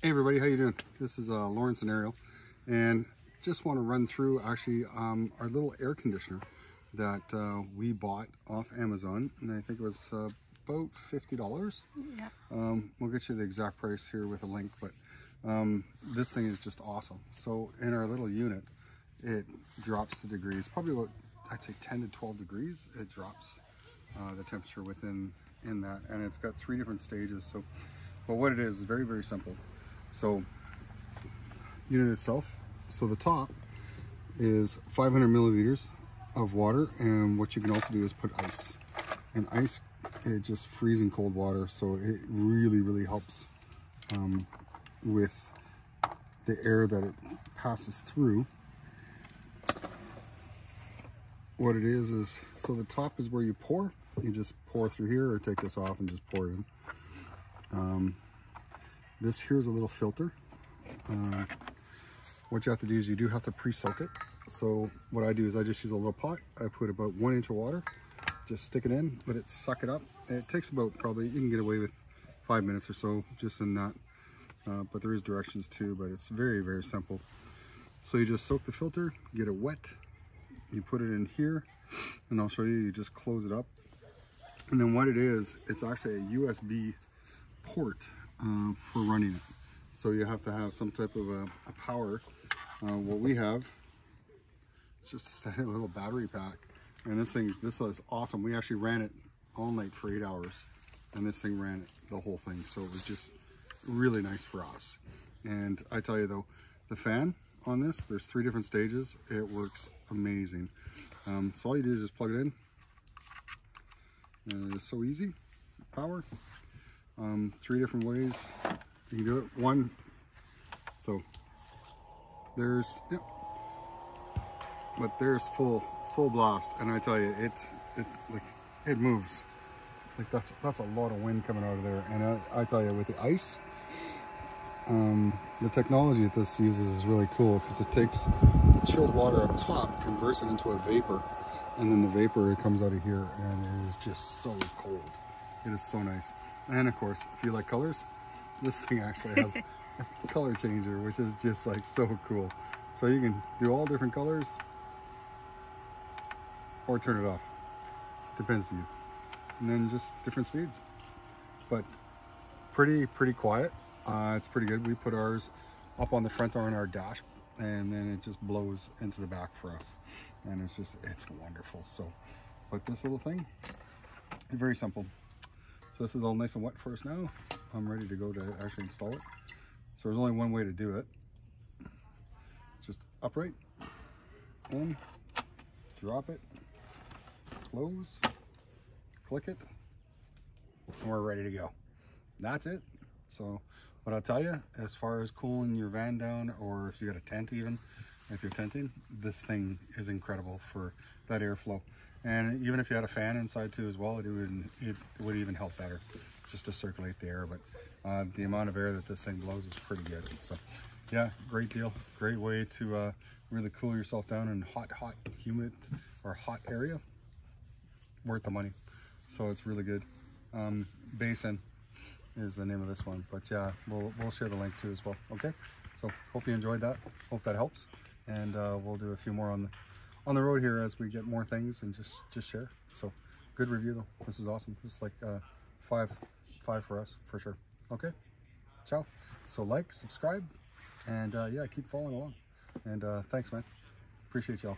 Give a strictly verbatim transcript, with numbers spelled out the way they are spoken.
Hey everybody, how you doing? This is uh, Lawrence and Ariel, and just want to run through actually um, our little air conditioner that uh, we bought off Amazon, and I think it was uh, about fifty dollars. Yeah. Um, we'll get you the exact price here with a link, but um, this thing is just awesome. So in our little unit, it drops the degrees, probably about, I'd say ten to twelve degrees, it drops uh, the temperature within in that, and it's got three different stages. So, but what it is is very, very simple. So, unit itself, so the top is five hundred milliliters of water, and what you can also do is put ice, and ice it just freezing cold water, so it really really helps um, with the air that it passes through. What it is is, so the top is where you pour, you just pour through here, or take this off and just pour it in. Um, This here is a little filter. Uh, what you have to do is you do have to pre-soak it. So what I do is I just use a little pot. I put about one inch of water, just stick it in, let it suck it up. And it takes about probably, you can get away with five minutes or so just in that. Uh, but there is directions too, but it's very, very simple. So you just soak the filter, get it wet. You put it in here, and I'll show you, you just close it up. And then what it is, it's actually a U S B port. Uh, for running it. So you have to have some type of a, a power. Uh, what we have is just a standard little battery pack. And this thing, this is awesome. We actually ran it all night for eight hours. And this thing ran it, the whole thing. So it was just really nice for us. And I tell you though, the fan on this, there's three different stages. It works amazing. Um, so all you do is just plug it in. And it's so easy. Power. Um, three different ways you can do it. One, so there's, yep, but there's full full blast, and I tell you, it it like it moves like that's that's a lot of wind coming out of there. And I, I tell you, with the ice, um, the technology that this uses is really cool, because it takes the chilled water up top, converts it into a vapor, and then the vapor it comes out of here, and it is just so cold. It is so nice. And of course, if you like colors, this thing actually has a color changer, which is just like so cool. So you can do all different colors or turn it off, depends on you. And then just different speeds, but pretty, pretty quiet. Uh, it's pretty good. We put ours up on the front or on our dash, and then it just blows into the back for us. And it's just, it's wonderful. So, but this little thing, very simple. So this is all nice and wet for us now. I'm ready to go to actually install it. So there's only one way to do it. Just upright, in, drop it, close, click it, and we're ready to go. That's it. So what I'll tell you, as far as cooling your van down, or if you got a tent even, if you're tenting, this thing is incredible for that airflow. And even if you had a fan inside too as well, it would, it would even help better just to circulate the air. But uh, the amount of air that this thing blows is pretty good. So yeah, great deal. Great way to uh, really cool yourself down in hot, hot, humid or hot area. Worth the money. So it's really good. Um, Basen is the name of this one. But yeah, we'll, we'll share the link too as well. Okay. So hope you enjoyed that. Hope that helps. And uh, we'll do a few more on the on the road here as we get more things, and just just share. So good review though, this is awesome. This is like uh five five for us for sure. Okay, ciao. So like, subscribe, and uh yeah, keep following along, and uh thanks man, appreciate y'all.